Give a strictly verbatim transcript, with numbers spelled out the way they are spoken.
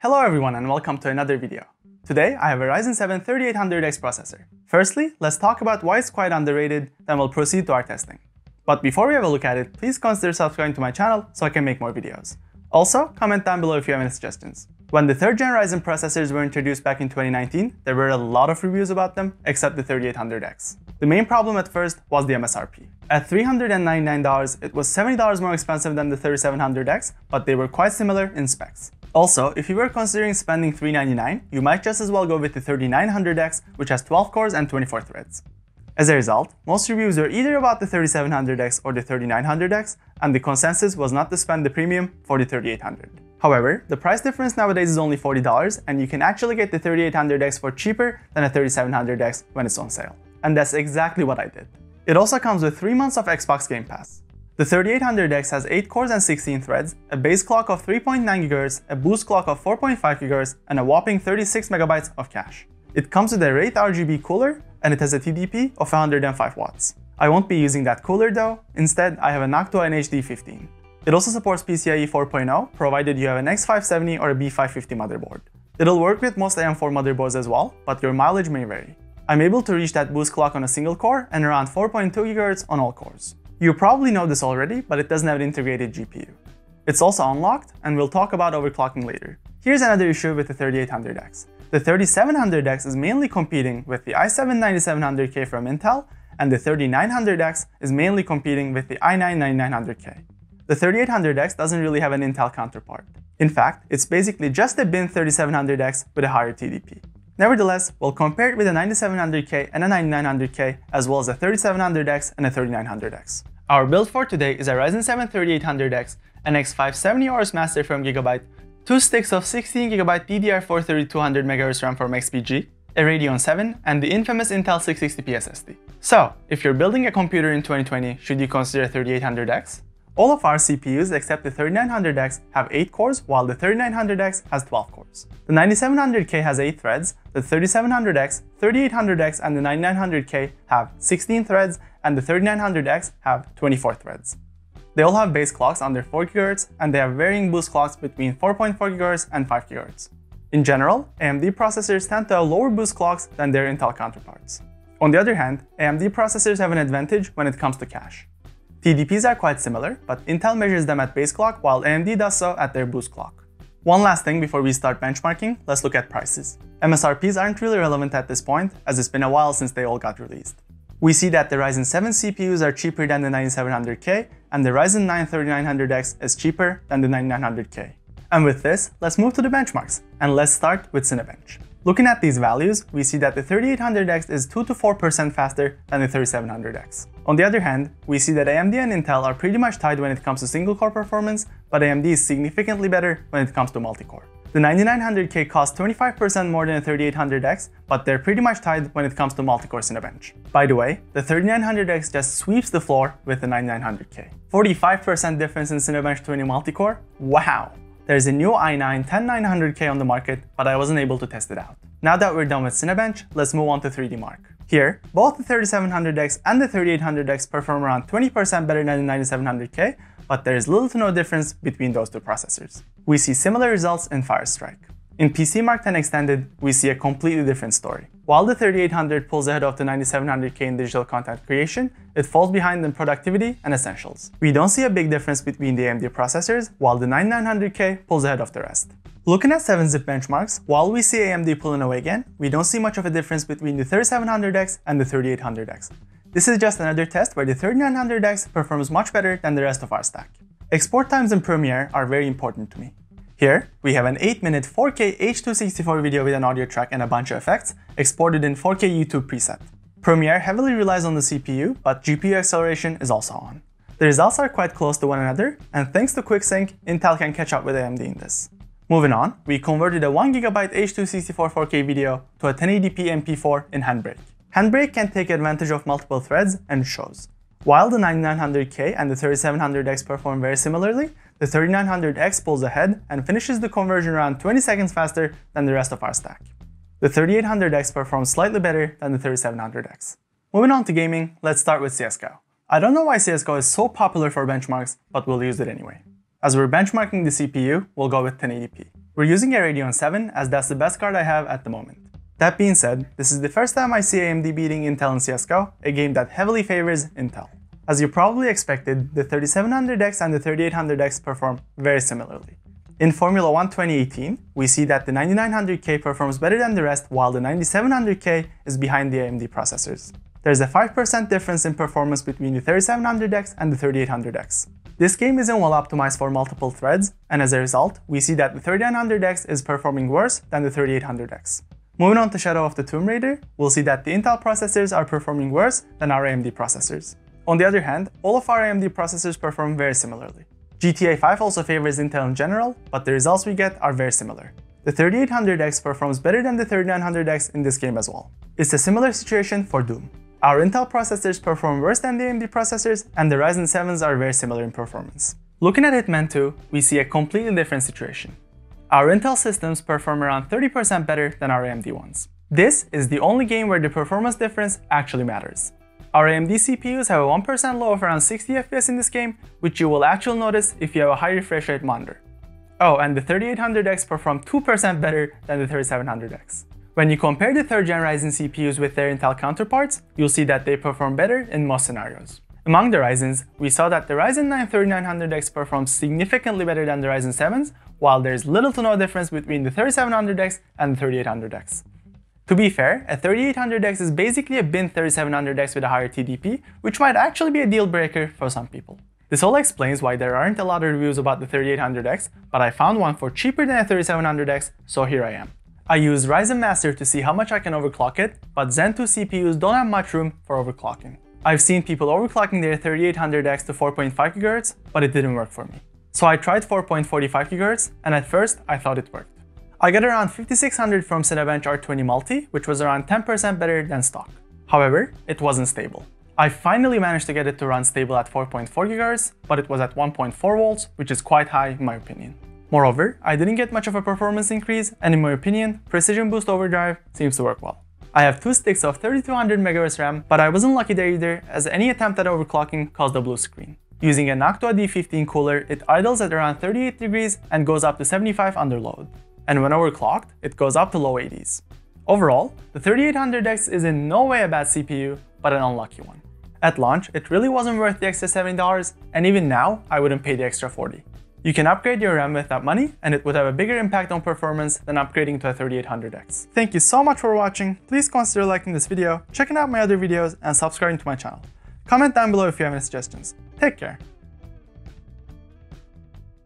Hello everyone and welcome to another video. Today I have a Ryzen seven thirty-eight hundred X processor. Firstly, let's talk about why it's quite underrated, then we'll proceed to our testing. But before we have a look at it, please consider subscribing to my channel so I can make more videos. Also, comment down below if you have any suggestions. When the third gen Ryzen processors were introduced back in twenty nineteen, there were a lot of reviews about them, except the thirty-eight hundred X. The main problem at first was the M S R P. At three hundred ninety-nine dollars, it was seventy dollars more expensive than the thirty-seven hundred X, but they were quite similar in specs. Also, if you were considering spending three hundred ninety-nine dollars, you might just as well go with the thirty-nine hundred X, which has twelve cores and twenty-four threads. As a result, most reviews were either about the thirty-seven hundred X or the thirty-nine hundred X, and the consensus was not to spend the premium for the thirty-eight hundred. However, the price difference nowadays is only forty dollars, and you can actually get the thirty-eight hundred X for cheaper than a thirty-seven hundred X when it's on sale. And that's exactly what I did. It also comes with three months of Xbox Game Pass. The thirty-eight hundred X has eight cores and sixteen threads, a base clock of three point nine gigahertz, a boost clock of four point five gigahertz, and a whopping thirty-six megabytes of cache. It comes with a Wraith R G B cooler, and it has a T D P of one hundred five watts. I won't be using that cooler though. Instead, I have a Noctua N H D fifteen. It also supports P C I E four point oh, provided you have an X five seventy or a B five fifty motherboard. It'll work with most A M four motherboards as well, but your mileage may vary. I'm able to reach that boost clock on a single core and around four point two gigahertz on all cores. You probably know this already, but it doesn't have an integrated G P U. It's also unlocked, and we'll talk about overclocking later. Here's another issue with the thirty-eight hundred X. The thirty-seven hundred X is mainly competing with the i seven ninety-seven hundred K from Intel, and the thirty-nine hundred X is mainly competing with the i nine ninety-nine hundred K. The thirty-eight hundred X doesn't really have an Intel counterpart. In fact, it's basically just a bin thirty-seven hundred X with a higher T D P. Nevertheless, we'll compare it with a ninety-seven hundred K and a ninety-nine hundred K, as well as a thirty-seven hundred X and a thirty-nine hundred X. Our build for today is a Ryzen seven thirty-eight hundred X, an X five seventy Aorus Master from Gigabyte, two sticks of sixteen gigabyte D D R four thirty-two hundred megahertz RAM from X P G, a Radeon seven, and the infamous Intel six sixty P S S D. So, if you're building a computer in twenty twenty, should you consider a thirty-eight hundred X? All of our C P Us except the thirty-nine hundred X have eight cores, while the thirty-nine hundred X has twelve cores. The ninety-seven hundred K has eight threads, the thirty-seven hundred X, thirty-eight hundred X and the ninety-nine hundred K have sixteen threads, and the thirty-nine hundred X have twenty-four threads. They all have base clocks under four gigahertz, and they have varying boost clocks between four point four gigahertz and five gigahertz. In general, A M D processors tend to have lower boost clocks than their Intel counterparts. On the other hand, A M D processors have an advantage when it comes to cache. T D Ps are quite similar, but Intel measures them at base clock while A M D does so at their boost clock. One last thing before we start benchmarking, let's look at prices. M S R Ps aren't really relevant at this point, as it's been a while since they all got released. We see that the Ryzen seven C P Us are cheaper than the ninety-seven hundred K, and the Ryzen nine thirty-nine hundred X is cheaper than the ninety-nine hundred K. And with this, let's move to the benchmarks, and let's start with Cinebench. Looking at these values, we see that the thirty-eight hundred X is two to four percent faster than the thirty-seven hundred X. On the other hand, we see that A M D and Intel are pretty much tied when it comes to single-core performance, but A M D is significantly better when it comes to multi-core. The ninety-nine hundred K costs twenty-five percent more than the thirty-eight hundred X, but they're pretty much tied when it comes to multi-core Cinebench. By the way, the thirty-nine hundred X just sweeps the floor with the ninety-nine hundred K. forty-five percent difference in Cinebench twenty multi-core? Wow! There's a new i nine ten nine hundred K on the market, but I wasn't able to test it out. Now that we're done with Cinebench, let's move on to three D Mark. Here, both the thirty-seven hundred X and the thirty-eight hundred X perform around twenty percent better than the ninety-seven hundred K, but there is little to no difference between those two processors. We see similar results in Firestrike. In P C Mark ten Extended, we see a completely different story. While the thirty-eight hundred pulls ahead of the ninety-seven hundred K in digital content creation, it falls behind in productivity and essentials. We don't see a big difference between the A M D processors, while the ninety-nine hundred K pulls ahead of the rest. Looking at seven zip benchmarks, while we see A M D pulling away again, we don't see much of a difference between the thirty-seven hundred X and the thirty-eight hundred X. This is just another test where the thirty-nine hundred X performs much better than the rest of our stack. Export times in Premiere are very important to me. Here, we have an eight minute four K H two sixty-four video with an audio track and a bunch of effects, exported in four K YouTube preset. Premiere heavily relies on the C P U, but G P U acceleration is also on. The results are quite close to one another, and thanks to QuickSync, Intel can catch up with A M D in this. Moving on, we converted a one gigabyte H two sixty-four four K video to a ten eighty P M P four in Handbrake. Handbrake can take advantage of multiple threads, and shows. While the ninety-nine hundred K and the thirty-seven hundred X perform very similarly, the thirty-nine hundred X pulls ahead and finishes the conversion around twenty seconds faster than the rest of our stack. The thirty-eight hundred X performs slightly better than the thirty-seven hundred X. Moving on to gaming, let's start with C S G O. I don't know why C S G O is so popular for benchmarks, but we'll use it anyway. As we're benchmarking the C P U, we'll go with ten eighty P. We're using a Radeon seven as that's the best card I have at the moment. That being said, this is the first time I see A M D beating Intel in C S G O, a game that heavily favors Intel. As you probably expected, the thirty-seven hundred X and the thirty-eight hundred X perform very similarly. In Formula one twenty eighteen, we see that the ninety-nine hundred K performs better than the rest while the ninety-seven hundred K is behind the A M D processors. There's a five percent difference in performance between the thirty-seven hundred X and the thirty-eight hundred X. This game isn't well optimized for multiple threads, and as a result, we see that the thirty-nine hundred X is performing worse than the thirty-eight hundred X. Moving on to Shadow of the Tomb Raider, we'll see that the Intel processors are performing worse than our A M D processors. On the other hand, all of our A M D processors perform very similarly. G T A five also favors Intel in general, but the results we get are very similar. The thirty-eight hundred X performs better than the thirty-nine hundred X in this game as well. It's a similar situation for Doom. Our Intel processors perform worse than the A M D processors, and the Ryzen sevens are very similar in performance. Looking at Hitman two, we see a completely different situation. Our Intel systems perform around thirty percent better than our A M D ones. This is the only game where the performance difference actually matters. Our A M D C P Us have a one percent low of around sixty F P S in this game, which you will actually notice if you have a high refresh rate monitor. Oh, and the thirty-eight hundred X performed two percent better than the thirty-seven hundred X. When you compare the third gen Ryzen C P Us with their Intel counterparts, you'll see that they perform better in most scenarios. Among the Ryzens, we saw that the Ryzen nine thirty-nine hundred X performs significantly better than the Ryzen sevens, while there's little to no difference between the thirty-seven hundred X and the thirty-eight hundred X. To be fair, a thirty-eight hundred X is basically a bin thirty-seven hundred X with a higher T D P, which might actually be a deal breaker for some people. This all explains why there aren't a lot of reviews about the thirty-eight hundred X, but I found one for cheaper than a thirty-seven hundred X, so here I am. I use Ryzen Master to see how much I can overclock it, but Zen two C P Us don't have much room for overclocking. I've seen people overclocking their thirty-eight hundred X to four point five gigahertz, but it didn't work for me. So I tried four point four five gigahertz, and at first I thought it worked. I got around fifty-six hundred from Cinebench R twenty Multi, which was around ten percent better than stock. However, it wasn't stable. I finally managed to get it to run stable at four point four gigahertz, but it was at one point four volts, which is quite high in my opinion. Moreover, I didn't get much of a performance increase, and in my opinion, Precision Boost Overdrive seems to work well. I have two sticks of thirty-two hundred megahertz RAM, but I wasn't lucky there either, as any attempt at overclocking caused a blue screen. Using a Noctua D fifteen cooler, it idles at around thirty-eight degrees and goes up to seventy-five under load. And when overclocked, it goes up to low eighties. Overall, the thirty-eight hundred X is in no way a bad C P U, but an unlucky one. At launch, it really wasn't worth the extra seventy dollars, and even now, I wouldn't pay the extra forty dollars. You can upgrade your RAM with that money, and it would have a bigger impact on performance than upgrading to a thirty-eight hundred X. Thank you so much for watching, please consider liking this video, checking out my other videos, and subscribing to my channel. Comment down below if you have any suggestions. Take care!